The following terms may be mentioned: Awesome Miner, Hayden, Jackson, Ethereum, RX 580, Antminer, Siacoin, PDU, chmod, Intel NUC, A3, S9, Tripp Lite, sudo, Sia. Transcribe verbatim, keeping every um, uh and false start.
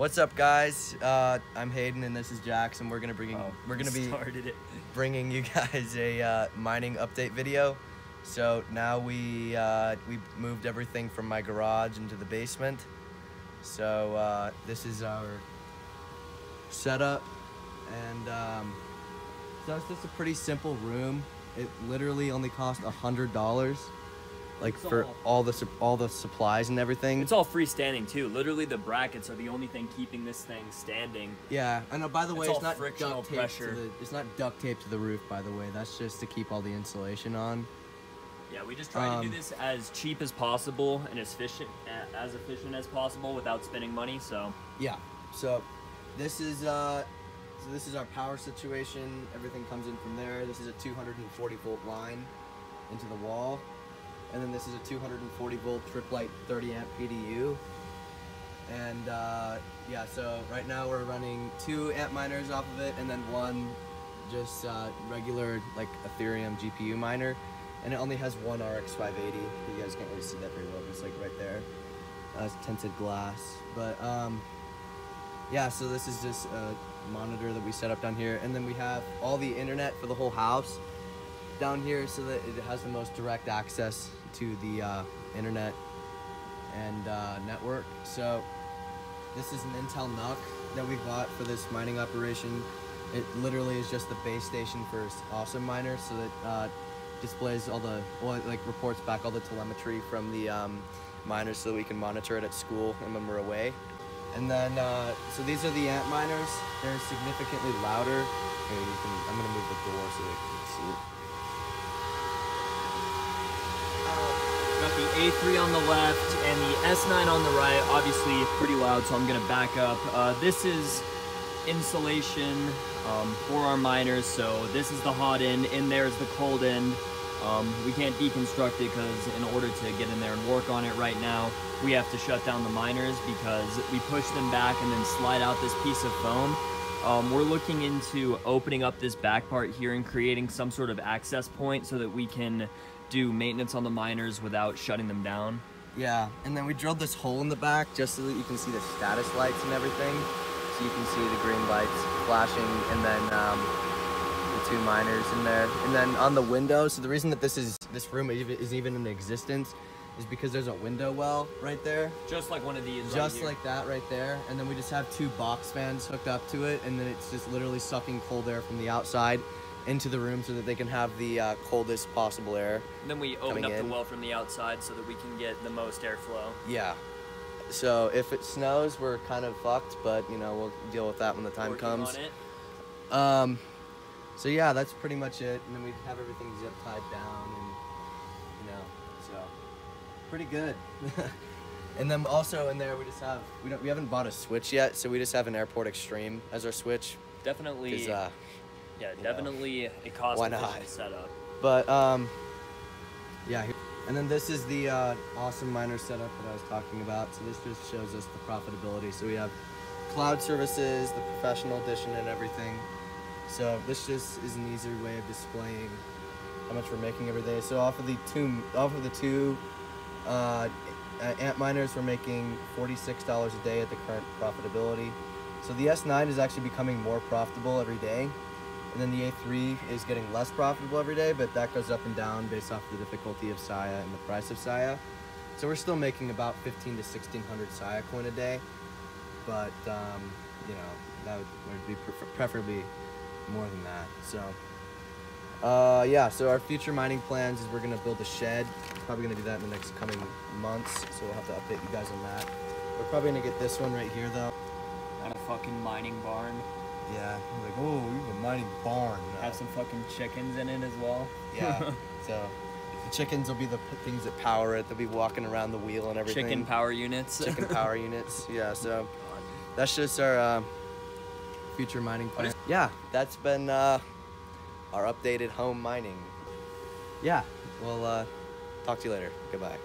What's up, guys? Uh, I'm Hayden, and this is Jackson. We're gonna bring oh, we're gonna be it. bringing you guys a uh, mining update video. So now we uh, we moved everything from my garage into the basement. So uh, this is our setup, and um, so it's just a pretty simple room. It literally only cost a hundred dollars. Like it's for all, all the all the supplies and everything. It's all freestanding too. Literally, the brackets are the only thing keeping this thing standing. Yeah, I know. By the way, it's, it's not frictional pressure. The, it's not duct tape to the roof. By the way, that's just to keep all the insulation on. Yeah, we just try um, to do this as cheap as possible and as efficient as efficient as possible without spending money. So yeah, so this is uh, so this is our power situation. Everything comes in from there. This is a two hundred forty volt line into the wall. And then this is a two hundred forty volt Tripp Lite thirty amp P D U. And uh, yeah, so right now we're running two Antminers off of it, and then one just uh, regular like Ethereum G P U miner. And it only has one R X five eighty. You guys can't really see that very well, but it's like right there. Uh, it's tinted glass. But um, yeah, so this is just a monitor that we set up down here. And then we have all the internet for the whole house down here so that it has the most direct access to the uh, internet and uh, network. So this is an Intel N U C that we bought for this mining operation. It literally is just the base station for Awesome Miner, so that uh, displays all the, well, like reports back all the telemetry from the um, miners so that we can monitor it at school and when we're away. And then, uh, so these are the Antminers. They're significantly louder. Here, you can, I'm gonna move the door so they can see it. Got the A three on the left and the S nine on the right, obviously pretty loud, so I'm gonna back up. Uh, this is insulation um, for our miners, so this is the hot end, in there is the cold end. Um, we can't deconstruct it because in order to get in there and work on it right now, we have to shut down the miners because we push them back and then slide out this piece of foam. Um, we're looking into opening up this back part here and creating some sort of access point so that we can do maintenance on the miners without shutting them down. Yeah, and then we drilled this hole in the back just so that you can see the status lights and everything. So you can see the green lights flashing, and then um, the two miners in there. And then on the window, so the reason that this is this room is even in existence is because there's a window well right there. Just like one of these. Just right like that right there. And then we just have two box fans hooked up to it, and then it's just literally sucking cold air from the outside into the room so that they can have the uh, coldest possible air. And then we open up in. the well from the outside so that we can get the most airflow. Yeah. So if it snows, we're kind of fucked, but you know, we'll deal with that when the time Working comes. On it. Um, so yeah, that's pretty much it. And then we have everything zip tied down, and you know, so pretty good. And then also in there, we just have, we don't, we haven't bought a Switch yet, so we just have an Airport Extreme as our Switch. Definitely. Yeah, definitely a cost-efficient setup. But um, yeah, and then this is the uh, Awesome Miner setup that I was talking about. So this just shows us the profitability. So we have cloud services, the professional edition, and everything. So this just is an easier way of displaying how much we're making every day. So off of the two, off of the two uh, Antminers, we're making forty-six dollars a day at the current profitability. So the S nine is actually becoming more profitable every day. And then the A three is getting less profitable every day, but that goes up and down based off the difficulty of Sia and the price of Sia. So we're still making about fifteen to sixteen hundred Siacoin a day, but um, you know, that would, would be pre preferably more than that. So uh, yeah, so our future mining plans is we're gonna build a shed. Probably gonna do that in the next coming months, so we'll have to update you guys on that. We're probably gonna get this one right here though. Not a fucking mining barn. Yeah, I'm like, oh, we have a mining barn. No. Have some fucking chickens in it as well. Yeah, so the chickens will be the things that power it. They'll be walking around the wheel and everything. Chicken power units. Chicken power units, yeah, so that's just our uh, future mining plan. Yeah, that's been uh, our updated home mining. Yeah, we'll uh, talk to you later. Goodbye.